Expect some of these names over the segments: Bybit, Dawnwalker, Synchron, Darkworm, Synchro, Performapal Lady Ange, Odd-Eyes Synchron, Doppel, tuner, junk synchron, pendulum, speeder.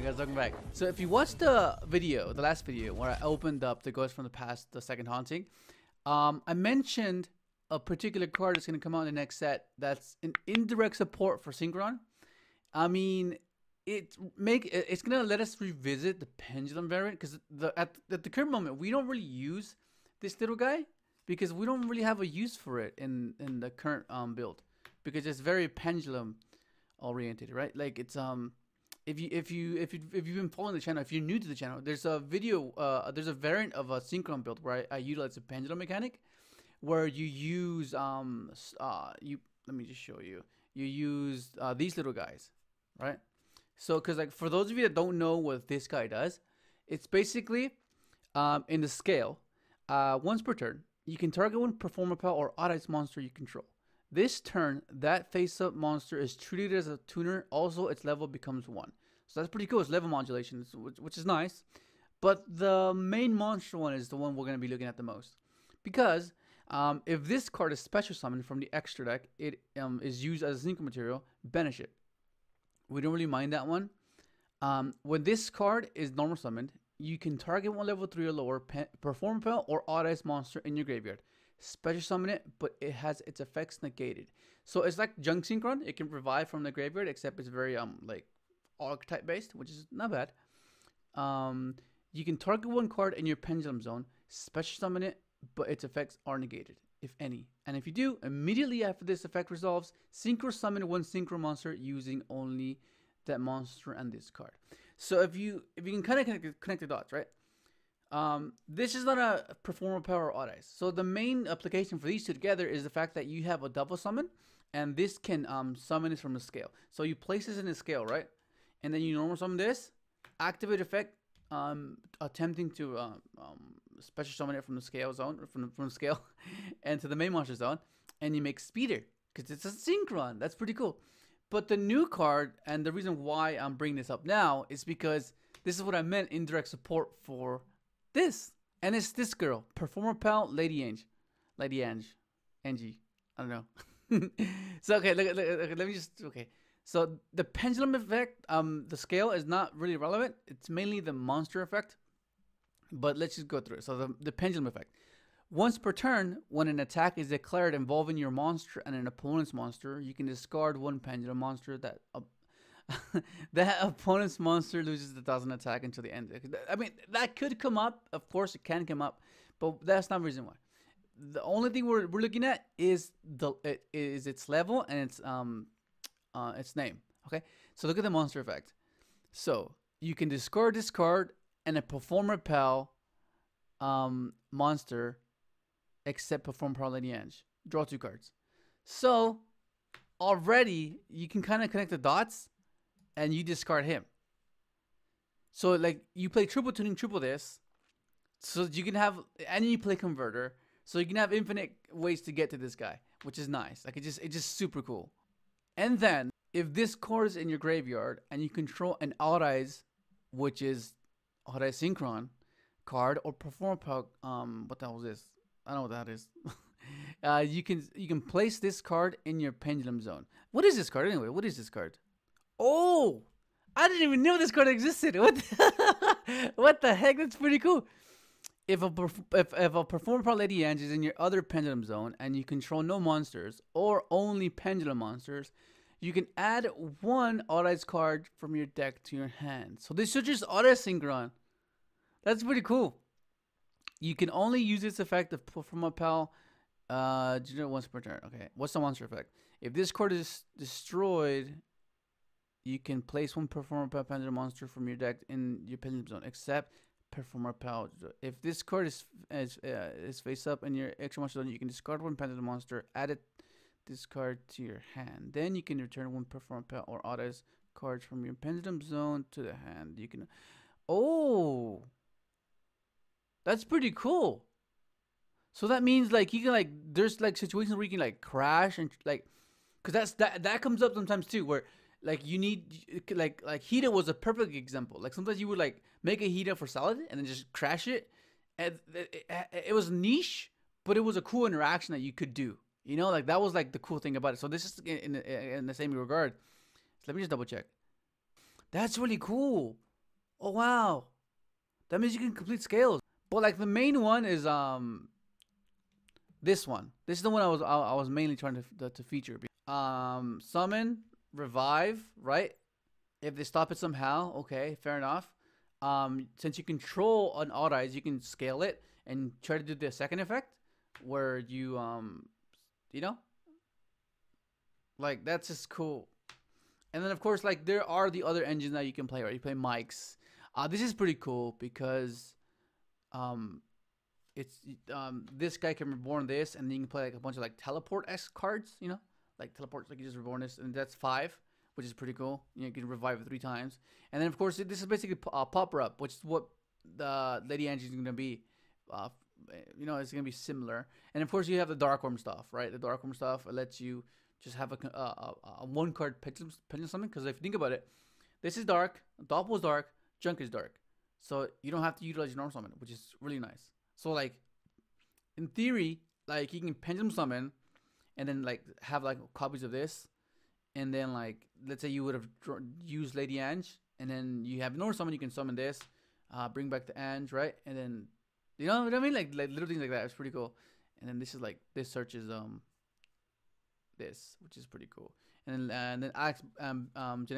Alright guys, welcome back. So if you watched the video, the last video, where I opened up the Ghost from the Past, the Second Haunting, I mentioned a particular card that's going to come out in the next set that's an indirect support for Synchron. I mean, it's going to let us revisit the pendulum variant, because at the current moment, we don't really use this little guy because we don't really have a use for it in the current build, because it's very pendulum oriented, right? Like it's if you've been following the channel, if you're new to the channel, there's a video, there's a variant of a Synchron build where I utilize a pendulum mechanic, where you use let me just show you. You use these little guys, right? So, because like for those of you that don't know what this guy does, it's basically in the scale, once per turn, you can target one Performapal or Odd-Eyes monster you control. This turn, that face-up monster is treated as a tuner. Also, its level becomes 1. So that's pretty cool. It's level modulation, which is nice. But the main monster one is the one we're going to be looking at the most. Because if this card is special summoned from the extra deck, it is used as a Synchron material, banish it. We don't really mind that one. When this card is normal summoned, you can target one level 3 or lower Performapal or Odd-Eyes monster in your graveyard. Special summon it, but it has its effects negated. So it's like junk synchron. It can revive from the graveyard, except it's very like archetype based, which is not bad. You can target one card in your pendulum zone, special summon it, but its effects are negated, if any. And if you do, immediately after this effect resolves, synchro summon one synchro monster using only that monster and this card. So if you can kind of connect the dots, right? This is not a Performapal or Odd-Eyes. So the main application for these two together is the fact that you have a double summon, and this can summon this from the scale. So you place this in the scale, right? And then you normal summon this, activate effect, attempting to special summon it from the scale zone, from the scale, and to the main monster zone, and you make speeder because it's a synchron. That's pretty cool. But the new card, and the reason why I'm bringing this up now, is because this is what I meant indirect support for. This, and it's this girl, Performapal Lady Ange, Angie, I don't know. So okay, look, let me just, okay. So the pendulum effect, the scale is not really relevant. It's mainly the monster effect, but let's just go through it. So the pendulum effect. Once per turn, when an attack is declared involving your monster and an opponent's monster, you can discard one pendulum monster that that opponent's monster loses the 1000 attack until the end. I mean, that could come up. Of course, it can come up, but that's not the reason why. The only thing we're looking at is its level and its name. Okay, so look at the monster effect. So you can discard this card and a Performapal monster, except Performapal Lady Ange. Draw 2 cards. So already you can kind of connect the dots. And you discard him. So like you play triple tuning, triple this, so you can have, and you play converter, so you can have infinite ways to get to this guy, which is nice. Like it's just super cool. And then if this card is in your graveyard and you control an Odd-Eyes, which is Odd-Eyes Synchron card or Performapal, what the hell is this? I don't know what that is. You can place this card in your pendulum zone. What is this card anyway? What is this card? Oh, I didn't even know this card existed. What the, what the heck? That's pretty cool. If a Performapal Lady Ange is in your other pendulum zone and you control no monsters or only pendulum monsters, you can add one Odd-Eyes card from your deck to your hand. So this is just Odd-Eyes Synchron. That's pretty cool. You can only use its effect of Performapal once per turn. Okay, what's the monster effect? If this card is destroyed, you can place one Performapal pendulum monster from your deck in your pendulum zone, except Performapal. If this card is face up in your extra monster zone, you can discard one pendulum monster, add it, this card to your hand. Then you can return one Performapal or Odd-Eyes cards from your pendulum zone to the hand. You can, oh, that's pretty cool. So that means like you can like there's like situations where you can like crash and like, because that comes up sometimes too where. Like you need, like Hida was a perfect example. Like sometimes you would like make a Hida for solid and then just crash it. And it was niche, but it was a cool interaction that you could do. You know, like that was like the cool thing about it. So this is in the same regard. So let me just double check. That's really cool. Oh wow, that means you can complete scales. But like the main one is this one. This is the one I was mainly trying to feature. Summon, revive, right? If they stop it somehow, okay, fair enough. Since you control an Odd-Eyes, you can scale it and try to do the second effect where you you know, like that's just cool. And then of course, like there are the other engines that you can play, right? You play mics. This is pretty cool because it's this guy can reborn this, and then you can play like a bunch of like teleport-esque cards, you know, like teleport, like you just reborn this, and that's 5. Which is pretty cool. You know, you can revive it 3 times, and then of course this is basically a popper up, which is what the Lady Ange is gonna be. You know, it's gonna be similar. And of course you have the Darkworm stuff, right? The Darkworm stuff lets you just have a 1-card pendulum something. Because if you think about it, this is dark, Doppel is dark, Junk is dark, so you don't have to utilize your normal summon, which is really nice. So like in theory, like you can pendulum summon, and then like have like copies of this. And then, like, let's say you would have used Lady Ange, and then you have normal summon, you can summon this, bring back the Ange, right? And then, you know what I mean? Like little things like that. It's pretty cool. And then this is like, this search is this, which is pretty cool. And then Alex, Gen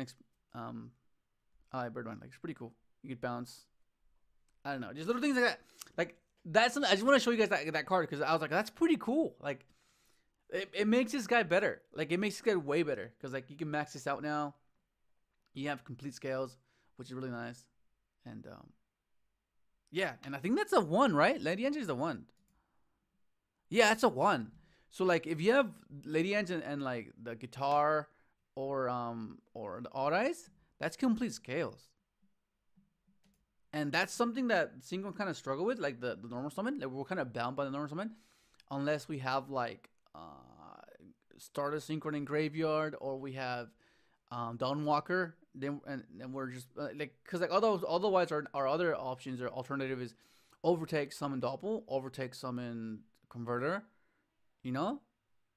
X, Birdwine, like, it's pretty cool. You could bounce. I don't know, just little things like that. Like, that's something I just want to show you guys that card, because I was like, that's pretty cool. Like, It makes this guy better. Like, it makes this guy way better. Because, like, you can max this out now. You have complete scales, which is really nice. And, yeah. And I think that's a 1, right? Lady Ange is a 1. Yeah, that's a 1. So, like, if you have Lady Ange and like, the guitar or the Odd-Eyes, that's complete scales. And that's something that Synchron kind of struggle with, like, the normal summon. Like, we're kind of bound by the normal summon. Unless we have, like, start a Synchron in graveyard, or we have Dawnwalker, then and we're just like, because like otherwise our other options or alternative is overtake, summon Doppel, overtake, summon Converter, you know,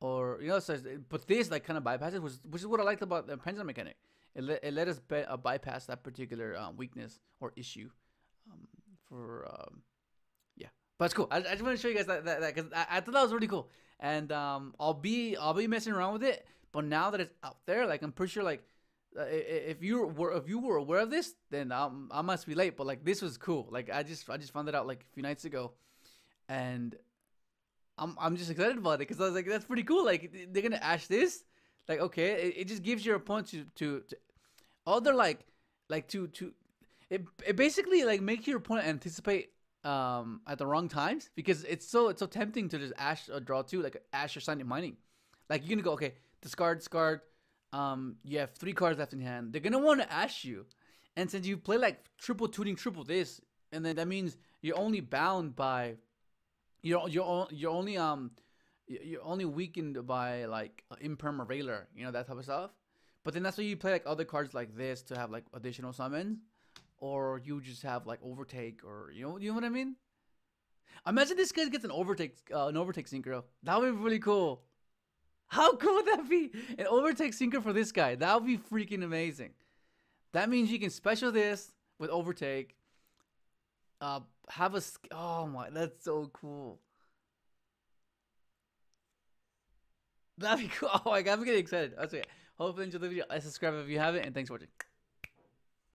or you know. So, but this like kind of bypasses, which is what I liked about the pendulum mechanic. It let us bypass that particular weakness or issue for. But it's cool. I just want to show you guys that because I thought that was really cool. And I'll be messing around with it. But now that it's out there, like I'm pretty sure, like if you were aware of this, then I must be late. But like this was cool. Like I just found it out like a few nights ago, and I'm just excited about it because I was like, that's pretty cool. Like they're gonna ash this. Like okay, it just gives your opponent to other like it basically like makes your opponent anticipate. At the wrong times, because it's so tempting to just ash or draw 2, like ash or silent mining. Like you're gonna go, okay, discard. You have 3 cards left in hand. They're gonna want to ash you, and since you play like triple tuning, triple this, and then that means you're only bound by, you're only weakened by like Imperm or Railer, you know, that type of stuff. But then that's why you play like other cards like this to have like additional summons. Or you just have like overtake, or you know what I mean. Imagine this guy gets an overtake synchro. That would be really cool. How cool would that be? An overtake synchro for this guy. That would be freaking amazing. That means you can special this with overtake. Oh my, that's so cool. That'd be cool. Oh my god, I'm getting excited. That's okay. Hopefully you enjoyed the video. Subscribe if you haven't, and thanks for watching.